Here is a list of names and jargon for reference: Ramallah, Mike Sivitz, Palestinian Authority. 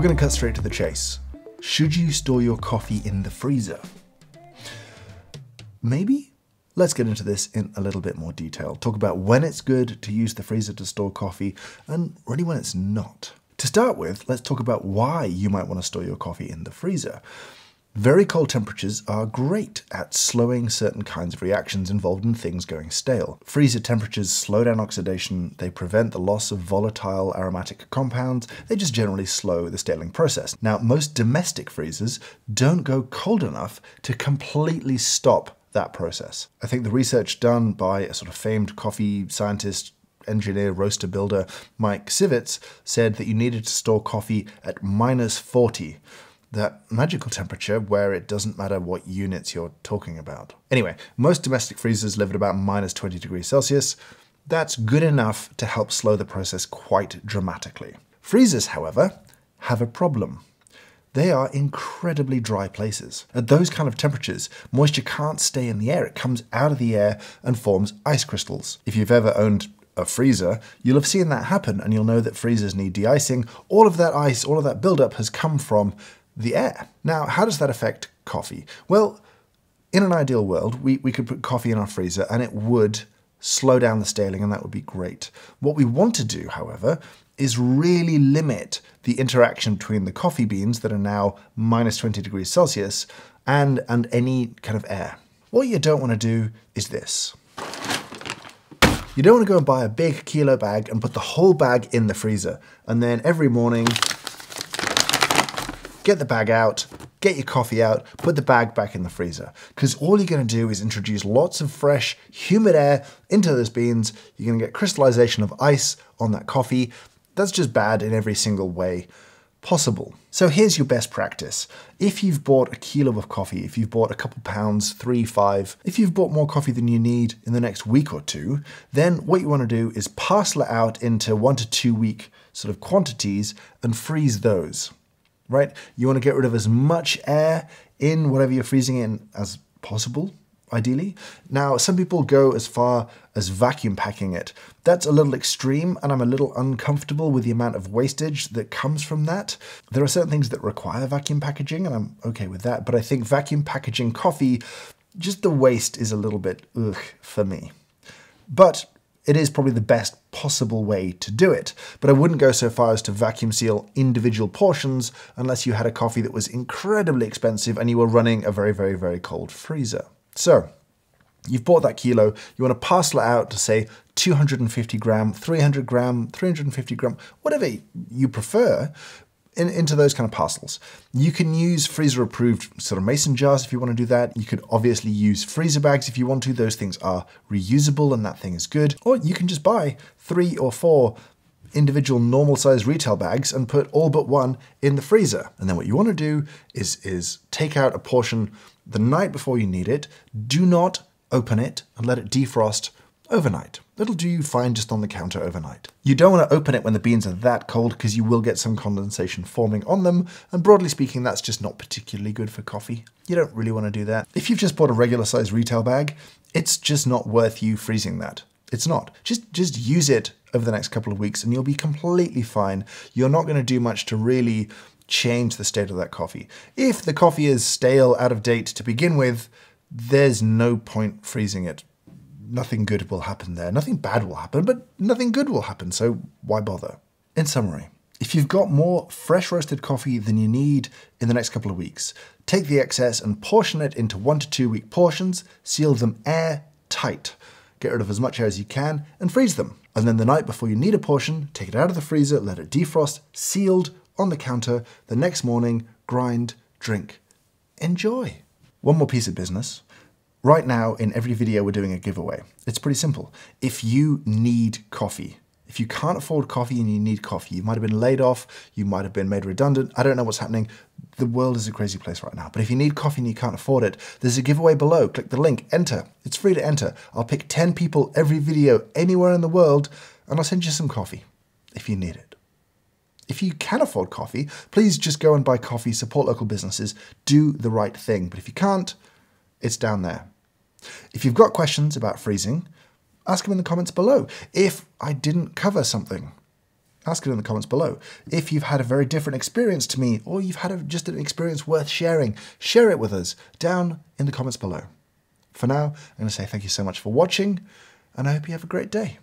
We're going to cut straight to the chase. Should you store your coffee in the freezer? Maybe? Let's get into this in a little bit more detail. Talk about when it's good to use the freezer to store coffee and really when it's not. To start with, let's talk about why you might want to store your coffee in the freezer. Very cold temperatures are great at slowing certain kinds of reactions involved in things going stale. Freezer temperatures slow down oxidation, they prevent the loss of volatile aromatic compounds, they just generally slow the staling process. Now, most domestic freezers don't go cold enough to completely stop that process. I think the research done by a sort of famed coffee scientist, engineer, roaster builder, Mike Sivitz, said that you needed to store coffee at -40. That magical temperature where it doesn't matter what units you're talking about. Anyway, most domestic freezers live at about -20°C. That's good enough to help slow the process quite dramatically. Freezers, however, have a problem. They are incredibly dry places. At those kind of temperatures, moisture can't stay in the air. It comes out of the air and forms ice crystals. If you've ever owned a freezer, you'll have seen that happen, and you'll know that freezers need de-icing. All of that ice, all of that buildup has come from the air. Now, how does that affect coffee? Well, in an ideal world, we could put coffee in our freezer and it would slow down the staling, and that would be great. What we want to do, however, is really limit the interaction between the coffee beans that are now -20°C and any kind of air. What you don't want to do is this. You don't want to go and buy a big kilo bag and put the whole bag in the freezer, and then every morning, get the bag out, get your coffee out, put the bag back in the freezer. Because all you're going to do is introduce lots of fresh, humid air into those beans. You're going to get crystallization of ice on that coffee. That's just bad in every single way possible. So here's your best practice. If you've bought a kilo of coffee, if you've bought a couple pounds, 3, 5, if you've bought more coffee than you need in the next week or two, then what you want to do is parcel it out into 1 to 2 week sort of quantities and freeze those. Right? You want to get rid of as much air in whatever you're freezing in as possible, ideally. Now, some people go as far as vacuum packing it. That's a little extreme, and I'm a little uncomfortable with the amount of wastage that comes from that. There are certain things that require vacuum packaging, and I'm okay with that, but I think vacuum packaging coffee, just the waste is a little bit ugh for me. But it is probably the best possible way to do it, but I wouldn't go so far as to vacuum seal individual portions unless you had a coffee that was incredibly expensive and you were running a very, very, very cold freezer. So you've bought that kilo, you want to parcel it out to say 250 gram, 300 gram, 350 gram, whatever you prefer, into those kind of parcels. You can use freezer approved sort of mason jars if you want to do that. You could obviously use freezer bags if you want to. Those things are reusable and that thing is good. Or you can just buy 3 or 4 individual normal size retail bags and put all but one in the freezer. And then what you want to do is take out a portion the night before you need it. Do not open it and let it defrost overnight. It'll do you fine just on the counter overnight. You don't want to open it when the beans are that cold because you will get some condensation forming on them, and broadly speaking, that's just not particularly good for coffee. You don't really want to do that. If you've just bought a regular size retail bag, it's just not worth you freezing that. It's not. Just use it over the next couple of weeks and you'll be completely fine. You're not going to do much to really change the state of that coffee. If the coffee is stale, out of date to begin with, there's no point freezing it. Nothing good will happen there. Nothing bad will happen, but nothing good will happen, so why bother? In summary, if you've got more fresh roasted coffee than you need in the next couple of weeks, take the excess and portion it into 1 to 2 week portions, seal them airtight, get rid of as much air as you can, and freeze them. And then the night before you need a portion, take it out of the freezer, let it defrost, sealed on the counter, the next morning, grind, drink, enjoy. One more piece of business. Right now, in every video, we're doing a giveaway. It's pretty simple. If you need coffee, if you can't afford coffee and you need coffee, you might have been laid off, you might have been made redundant, I don't know what's happening. The world is a crazy place right now. But if you need coffee and you can't afford it, there's a giveaway below. Click the link, enter. It's free to enter. I'll pick 10 people every video anywhere in the world, and I'll send you some coffee if you need it. If you can afford coffee, please just go and buy coffee, support local businesses, do the right thing. But if you can't, it's down there. If you've got questions about freezing, ask them in the comments below. If I didn't cover something, Ask it in the comments below. If you've had a very different experience to me, or you've had just an experience worth sharing, share it with us down in the comments below. For now, I'm going to say thank you so much for watching, and I hope you have a great day.